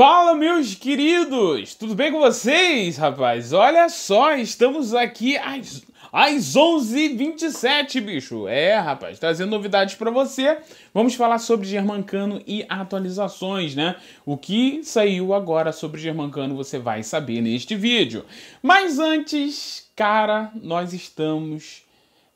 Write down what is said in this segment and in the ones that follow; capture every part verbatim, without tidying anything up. Fala, meus queridos! Tudo bem com vocês, rapaz? Olha só, estamos aqui às, às onze e vinte e sete, bicho! É, rapaz, trazendo novidades pra você. Vamos falar sobre Germán Cano e atualizações, né? O que saiu agora sobre Germán Cano você vai saber neste vídeo. Mas antes, cara, nós estamos...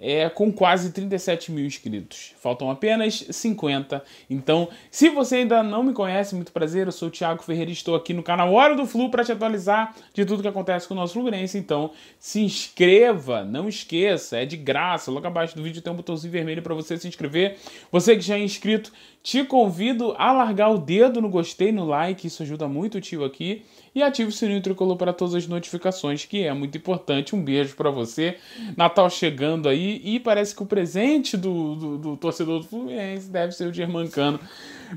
É, com quase trinta e sete mil inscritos. Faltam apenas cinquenta. Então, se você ainda não me conhece, muito prazer, eu sou o Thiago Ferreira e estou aqui no canal Hora do Flu para te atualizar de tudo que acontece com o nosso Fluminense. Então, se inscreva, não esqueça, é de graça. Logo abaixo do vídeo tem um botãozinho vermelho para você se inscrever. Você que já é inscrito, te convido a largar o dedo no gostei, no like, isso ajuda muito o tio aqui. E ative o sininho tricolor para todas as notificações, que é muito importante. Um beijo para você. Natal chegando aí. E, e parece que o presente do, do, do torcedor do Fluminense deve ser o Germán Cano.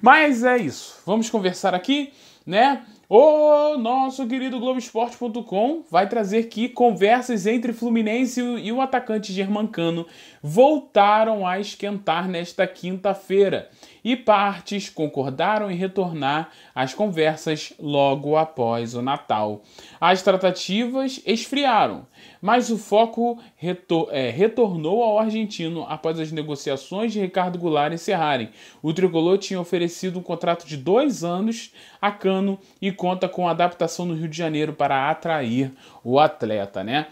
Mas é isso. Vamos conversar aqui, né? O nosso querido Globoesporte ponto com vai trazer que conversas entre Fluminense e o atacante Germán Cano voltaram a esquentar nesta quinta-feira. E partes concordaram em retornar às conversas logo após o Natal. As tratativas esfriaram, mas o foco retor- é, retornou ao argentino após as negociações de Ricardo Goulart encerrarem. O Tricolor tinha oferecido um contrato de dois anos a Cano e conta com adaptação no Rio de Janeiro para atrair o atleta, né?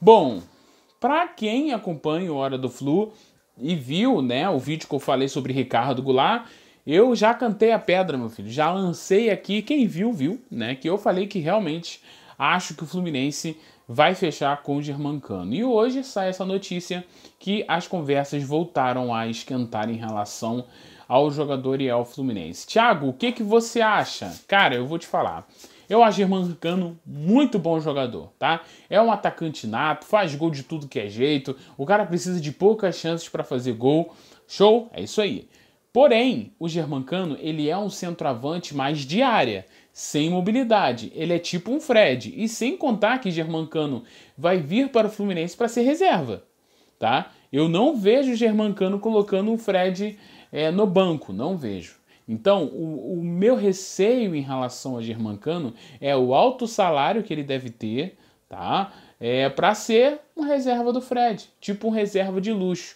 Bom, para quem acompanha o Hora do Flu... E viu, né, o vídeo que eu falei sobre Ricardo Goulart, eu já cantei a pedra, meu filho. Já lancei aqui, quem viu, viu, né, que eu falei que realmente acho que o Fluminense vai fechar com o Germán Cano. E hoje sai essa notícia que as conversas voltaram a esquentar em relação ao jogador e ao Fluminense. Thiago, o que, que você acha? Cara, eu vou te falar. Eu acho Germán Cano muito bom jogador, tá? É um atacante nato, faz gol de tudo que é jeito, o cara precisa de poucas chances para fazer gol, show, é isso aí. Porém, o Germán Cano, ele é um centroavante mais de área, sem mobilidade, ele é tipo um Fred, e sem contar que Germán Cano vai vir para o Fluminense para ser reserva, tá? Eu não vejo o Germán Cano colocando um Fred é, no banco, não vejo. Então, o, o meu receio em relação a Germán Cano é o alto salário que ele deve ter, tá? É, para ser um reserva do Fred, tipo um reserva de luxo.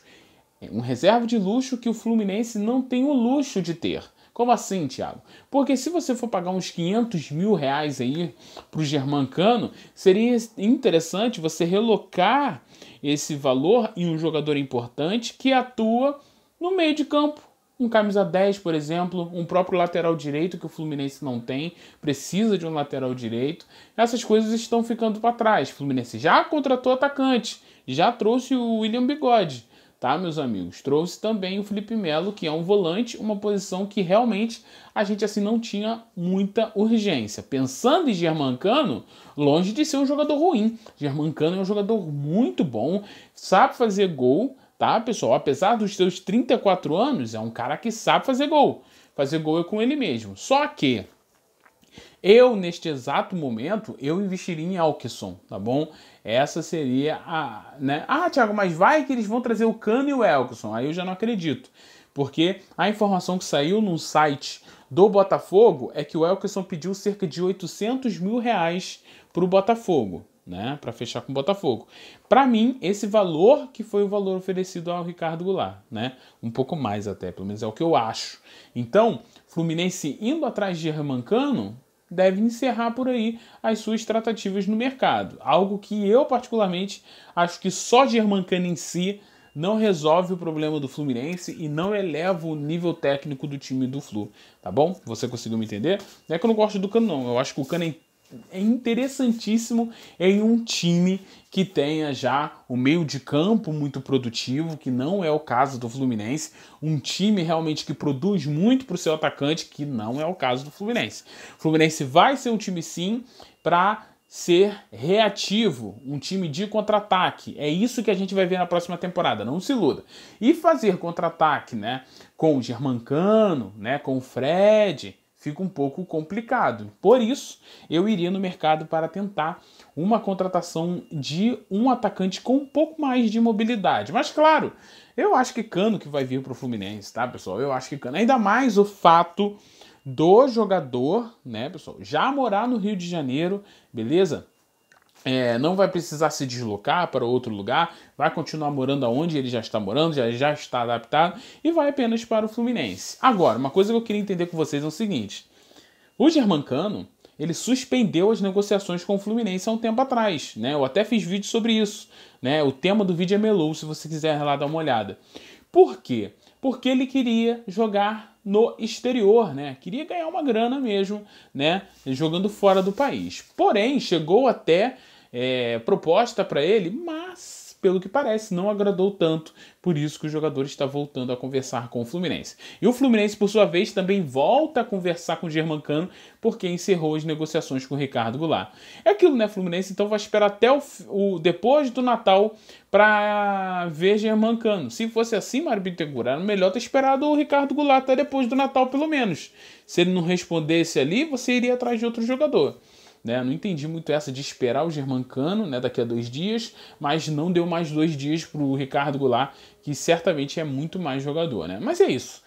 Um reserva de luxo que o Fluminense não tem o luxo de ter. Como assim, Thiago? Porque se você for pagar uns quinhentos mil reais aí pro Germán Cano, seria interessante você relocar esse valor em um jogador importante que atua no meio de campo. Um camisa dez, por exemplo, um próprio lateral direito que o Fluminense não tem, precisa de um lateral direito. Essas coisas estão ficando para trás. O Fluminense já contratou atacante, já trouxe o William Bigode, tá, meus amigos? Trouxe também o Felipe Melo, que é um volante, uma posição que realmente a gente assim não tinha muita urgência. Pensando em Germán Cano, longe de ser um jogador ruim. Germán Cano é um jogador muito bom, sabe fazer gol. Tá, pessoal? Apesar dos seus trinta e quatro anos, é um cara que sabe fazer gol. Fazer gol é com ele mesmo. Só que eu, neste exato momento, eu investiria em Elkeson, tá bom? Essa seria a... Né? Ah, Thiago, mas vai que eles vão trazer o Cano e o Elkeson. Aí eu já não acredito. Porque a informação que saiu num site do Botafogo é que o Elkeson pediu cerca de oitocentos mil reais para o Botafogo. Né, para fechar com o Botafogo. Para mim, esse valor que foi o valor oferecido ao Ricardo Goulart, né? Um pouco mais até, pelo menos é o que eu acho. Então, Fluminense indo atrás de Germán Cano deve encerrar por aí as suas tratativas no mercado. Algo que eu particularmente acho que só Germán Cano em si não resolve o problema do Fluminense e não eleva o nível técnico do time do Flu, tá bom? Você conseguiu me entender? Não é que eu não gosto do Cano, não. Eu acho que o Cano é É interessantíssimo em um time que tenha já o meio de campo muito produtivo, que não é o caso do Fluminense. Um time realmente que produz muito para o seu atacante, que não é o caso do Fluminense. O Fluminense vai ser um time, sim, para ser reativo, um time de contra-ataque. É isso que a gente vai ver na próxima temporada, não se iluda. E fazer contra-ataque, né, com o Germán Cano, né, com o Fred... Fica um pouco complicado. Por isso, eu iria no mercado para tentar uma contratação de um atacante com um pouco mais de mobilidade. Mas, claro, eu acho que Cano que vai vir para o Fluminense, tá, pessoal? Eu acho que Cano. Ainda mais o fato do jogador, né, pessoal, já morar no Rio de Janeiro, beleza? É, não vai precisar se deslocar para outro lugar, vai continuar morando aonde ele já está morando, já, já está adaptado e vai apenas para o Fluminense. Agora, uma coisa que eu queria entender com vocês é o seguinte, o Germán Cano, ele suspendeu as negociações com o Fluminense há um tempo atrás, né? Eu até fiz vídeo sobre isso, né? O tema do vídeo é Melo, se você quiser lá dar uma olhada. Por quê? Porque ele queria jogar no exterior, né? Queria ganhar uma grana mesmo, né? Jogando fora do país. Porém, chegou até... É, proposta para ele, mas, pelo que parece, não agradou tanto. Por isso que o jogador está voltando a conversar com o Fluminense. E o Fluminense, por sua vez, também volta a conversar com o Germán Cano, porque encerrou as negociações com o Ricardo Goulart. É aquilo, né, Fluminense? Então vai esperar até o, o depois do Natal para ver Germán Cano. Se fosse assim, Mário Bittencourt, era melhor ter esperado o Ricardo Goulart até depois do Natal, pelo menos. Se ele não respondesse ali, você iria atrás de outro jogador. Né, não entendi muito essa de esperar o Germán Cano, né, daqui a dois dias, mas não deu mais dois dias para o Ricardo Goulart, que certamente é muito mais jogador. Né? Mas é isso.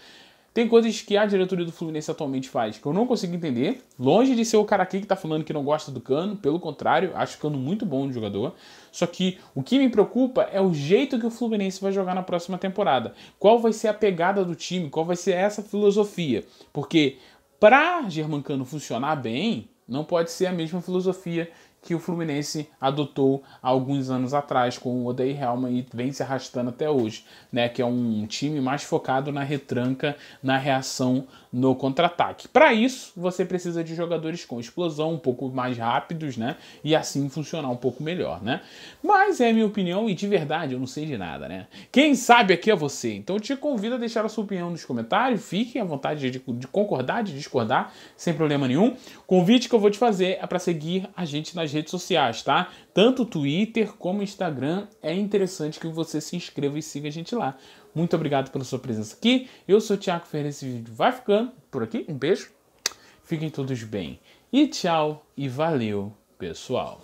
Tem coisas que a diretoria do Fluminense atualmente faz que eu não consigo entender. Longe de ser o cara aqui que está falando que não gosta do Cano, pelo contrário, acho o Cano muito bom de jogador. Só que o que me preocupa é o jeito que o Fluminense vai jogar na próxima temporada. Qual vai ser a pegada do time, qual vai ser essa filosofia. Porque para Germán Cano funcionar bem... Não pode ser a mesma filosofia que o Fluminense adotou há alguns anos atrás com o Odair Almeida e vem se arrastando até hoje, né? Que é um time mais focado na retranca, na reação, no contra-ataque. Para isso, você precisa de jogadores com explosão, um pouco mais rápidos, né? E assim funcionar um pouco melhor, né? Mas é a minha opinião e de verdade eu não sei de nada, né? Quem sabe aqui é você. Então eu te convido a deixar a sua opinião nos comentários. Fiquem à vontade de, de concordar, de discordar, sem problema nenhum. Convite que eu vou te fazer é para seguir a gente nas redes redes sociais, tá? Tanto Twitter como Instagram, é interessante que você se inscreva e siga a gente lá. Muito obrigado pela sua presença aqui. Eu sou o Thiago Ferreira, esse vídeo vai ficando por aqui. Um beijo, fiquem todos bem. E tchau e valeu, pessoal.